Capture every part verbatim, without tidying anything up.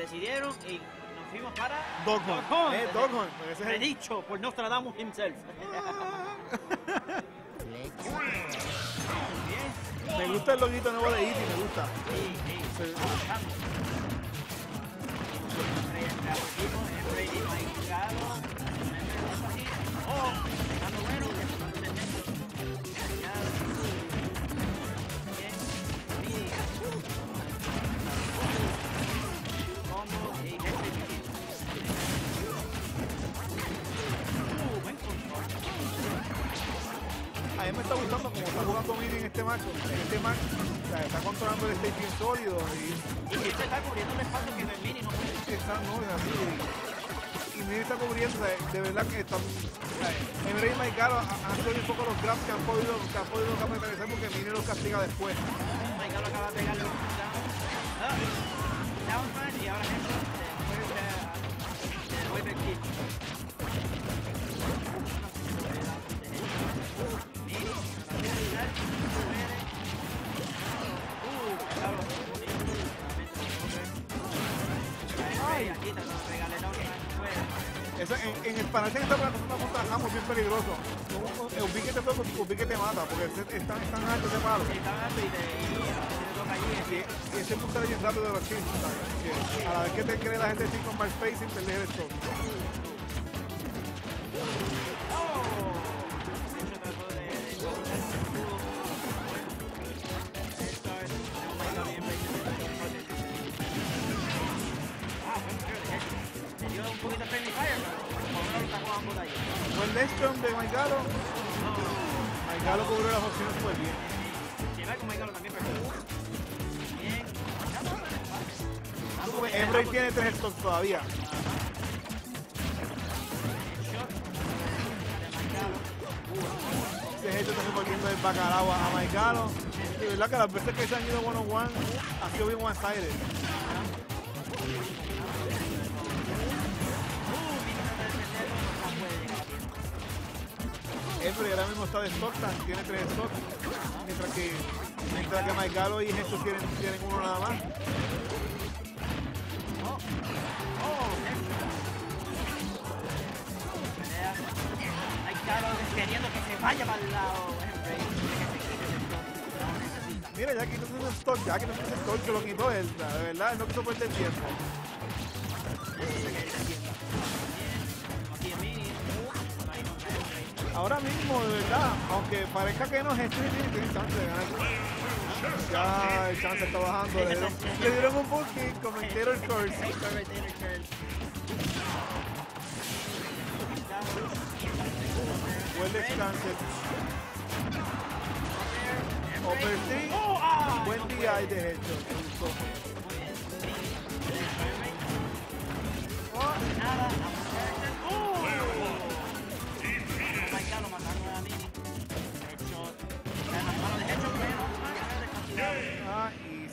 decidieron y nos fuimos para... Dortmund. Dortmund. Eh, Dortmund. Ese es el... Predicho por Nostradamus himself. Me gusta el loguito nuevo de Iti, me gusta. Sí, sí. Sí. A mí me está gustando como está jugando Mini en este match. En este match o sea, está controlando el stage bien sólido. Y, y este está cubriendo un espacio que el Mini no puede. Está, no, es así. Y Mini está cubriendo, o sea, de verdad que está... O sea, Embray y Maikalo han sido un poco los grabs que han podido capitalizar porque Mini los castiga después. Maikalo acaba de pegarle un down, down, y ahora gente se vuelve aquí. Eso, en, en el panel que está para nosotros una punta jamo bien peligroso. El piquete fue porque el piquete mata, porque es tan alto ese palo. Sí, tan alto y te, te toca allí. Y, y ese punto está bien rápido de los chinos, ¿sabes? A la vez que te cree la gente así con mal spacing, te deja el show. De Maikalo, Maikalo cubrió las opciones súper bien. Lleva con Maikalo también, pero bien. Embray tiene tres stocks todavía. Este gesto está repartiendo de Bacaragua a Maikalo. De verdad que las veces que se han ido one on one ha sido bien one sided. Embray ahora mismo está de Stockton, tiene tres stocks, mientras que, mientras que Maikalo y Jesús tienen, tienen uno nada más. Maikalo queriendo que se vaya para el lado, Embray. Mira, ya que no tiene stock, ya que no tiene stock, que lo quitó él, de verdad, no quiso perder tiempo. Ahora mismo, de verdad, aunque parezca que no, Jesús tiene chance de ganar. Ya el chance está bajando, le dieron, le dieron un booking con el Taylor Curse. Buen descanso. Overstreet, buen día y de hecho. Se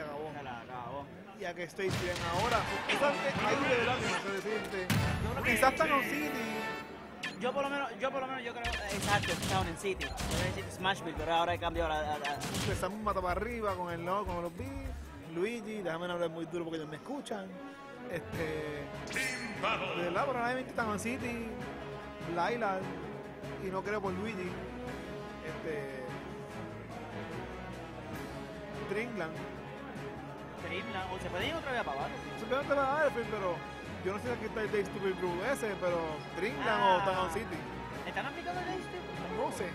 acabó. Se la acabó. Y a que estoy bien ahora. Quizás ahí de verdad que no se decirte. Quizás está en City. Yo por lo menos, yo por lo menos, yo creo. Exacto, está en City. Yo voy a decir Smashville, pero ahora he cambiado la. Empezamos un mata para arriba con el no, con los beats. Luigi, déjame no hablar muy duro porque ellos me escuchan. Este. De verdad, por ahora mismo están en City. Laila. Y no creo por Luigi. Este. Dreamland. O se puede ir otra vez a Pavar. Se puede ir otra vez a Pavar, pero yo no sé si aquí está el Day Stupid Brew ese, pero Dreamland ah, o Town City. ¿Están aplicando el Day Stupid? No sé.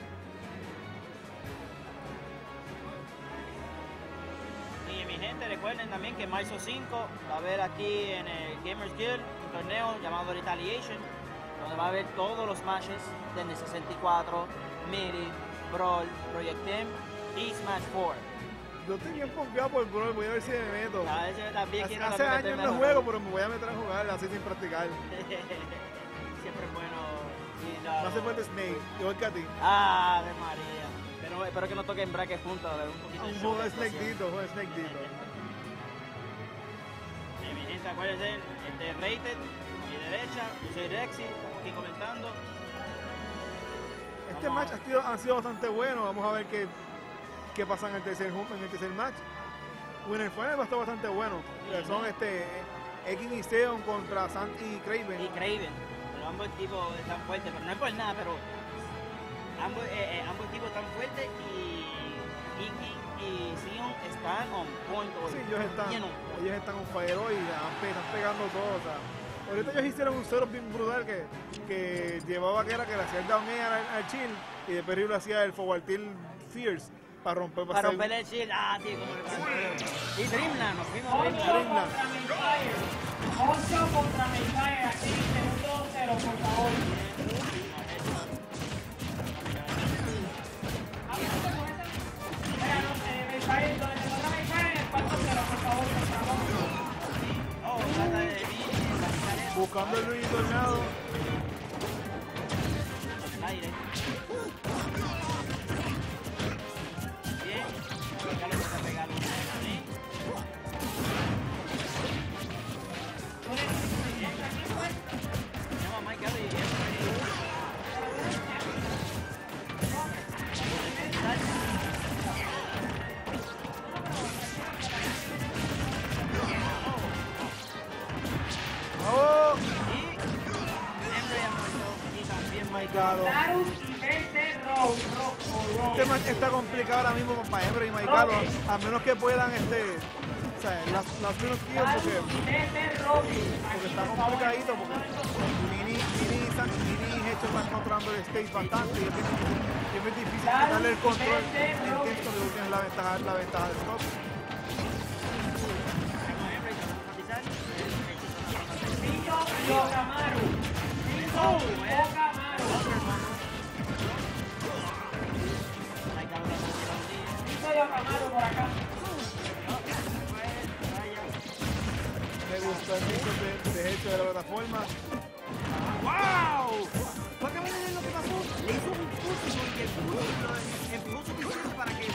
Y mi gente, recuerden también que en marzo cinco va a haber aquí en el Gamers Guild un torneo llamado Retaliation, donde va a haber todos los matches de N sesenta y cuatro, Midi, Brawl, Project M y Smash cuatro. Yo estoy bien confiado por el Brawl, voy a ver si me meto. A veces también hace hace años no juego, pero me voy a meter a jugar así sin practicar. Siempre es bueno. Sí, no, no hace falta Snake, igual que a ti. Ah, de María. Pero espero que no toquen braques juntos, a ver un poquito. Un juego de Snakeito, juego de Snakeito. Mi gente, acuérdense, este es Rated, mi derecha, yo soy Lexi, estamos aquí comentando. Este match ha sido, ha sido bastante bueno, vamos a ver qué. que pasan en el tercer, en el tercer match. Winner Final va a estar bastante bueno. Son este, Ekin y Seon contra Santi y Craven. Y Craven, pero ambos tipos están fuertes, pero no es por nada, pero ambos, eh, eh, ambos tipos están fuertes y Ekin y Seon están on point. Sí, ellos están, you know. ellos están on Fayero y están pegando todo, o sea. Ahorita ellos hicieron un cero bien brutal que, que llevaba que era que le hacía el down air al chill y de perril lo hacía el Fogartil Fierce para romper para, para romper el chill. Ah, tío, como el... Y Dreamland, nos fuimos Dreamland. ocho contra Mightgalo, aquí segundo cero, por favor. Mightgalo, donde se encuentra Mightgalo en el cuatro cero, por favor, por favor. Oh, trata de buscando el Luigi tornado. En el aire. Bien. Pégalo, toca pegarlo. Llama a Maikalo y ya. Este match está complicado ahora mismo para Embray y Maikalo, a menos que puedan este, o sea, las, las menos tíos porque, porque está complicadito, porque Mini Mini hecho está encontrando el stage bastante y es, que, es muy difícil darle el control en texto de última la ventaja, la ventaja de Stockton. Por acá. Me gustó el hecho de, de hecho de la plataforma. ¡Wow! Fue que me le lo que pasó. Le hizo un curso porque empujó su piso para que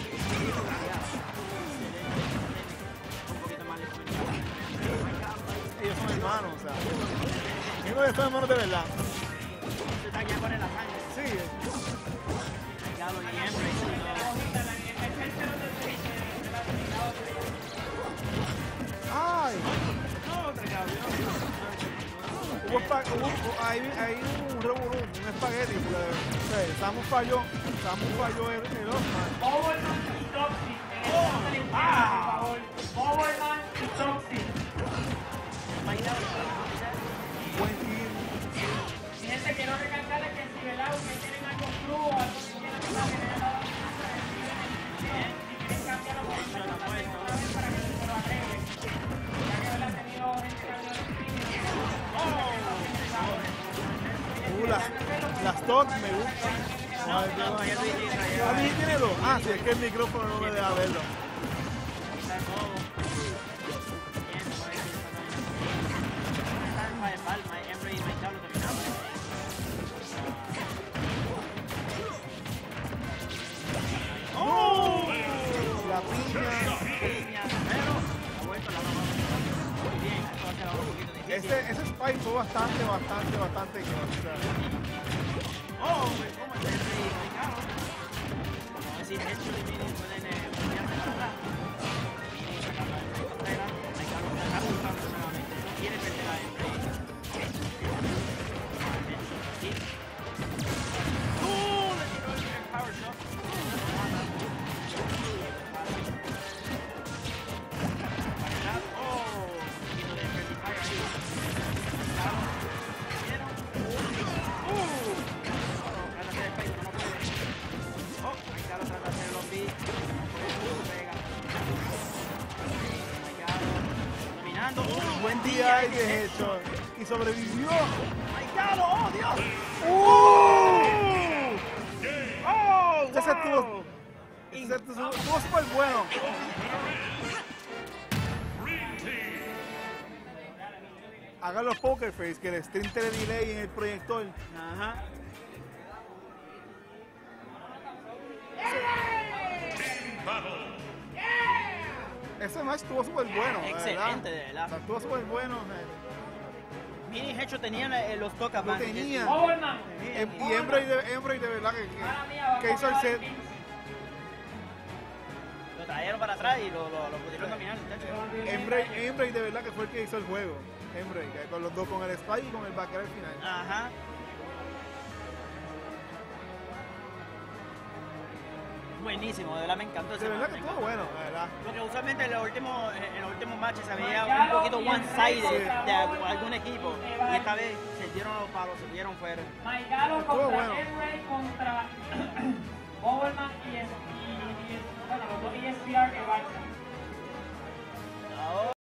un poquito más. Ellos son hermanos, o sea. Ellos son hermanos de verdad. Se está guiando en la sangre. Sí. Maikalo y Embray. Ay, hubo, hubo, hay, hay un revolú, un espagueti, Samu falló, Samu falló el Osman. Overman y Toxic, en el ah. por favor. Overman y Toxic. Buen team. Fíjense, quiero recalcarles que si el lado que tienen algo flujo, algo que tienen que generar, si quieren cambiarlo por el para que Uh, las, las top me gustan. ¿A mí tiene dos? Ah, si sí, es que el micrófono no me deja verlo. ¡Oh! La piña. Ese, ese spike fue bastante, bastante, bastante grosero. Oh, me como el rey, si hecho de Mini pueden cambiarme la verdad. Mini sacando el rey costera, hay que arrojar buscando nuevamente. No quiere perder a él. ¡Oh! Le tiró el power shot. Buen día y de hecho. Y sobrevivió. Maikalo, oh Dios. Uh. Oh, wow. Ese estuvo, ese estuvo súper bueno. Hagan los poker face, que el stream tiene delay en el proyector. Ajá. Ese match estuvo súper bueno. Excelente, de verdad. Estuvo súper bueno. Mini hecho tenía los tocas. Lo tenía. Y Embray de verdad que hizo el set. Lo trajeron para atrás y lo, lo, lo pudieron dominar. Embray, Embray de verdad que fue el que hizo el juego. Embray, con los dos, con el Spike y con el Bacaragua al final. Ajá. Buenísimo, de verdad me encantó ese. De verdad que estuvo bueno, de verdad. Porque usualmente en los últimos, en los últimos matches se veía un poquito one-sided sí. de algún equipo. Y esta vez se dieron los palos, se dieron fuera. Maikalo contra bueno. Embray con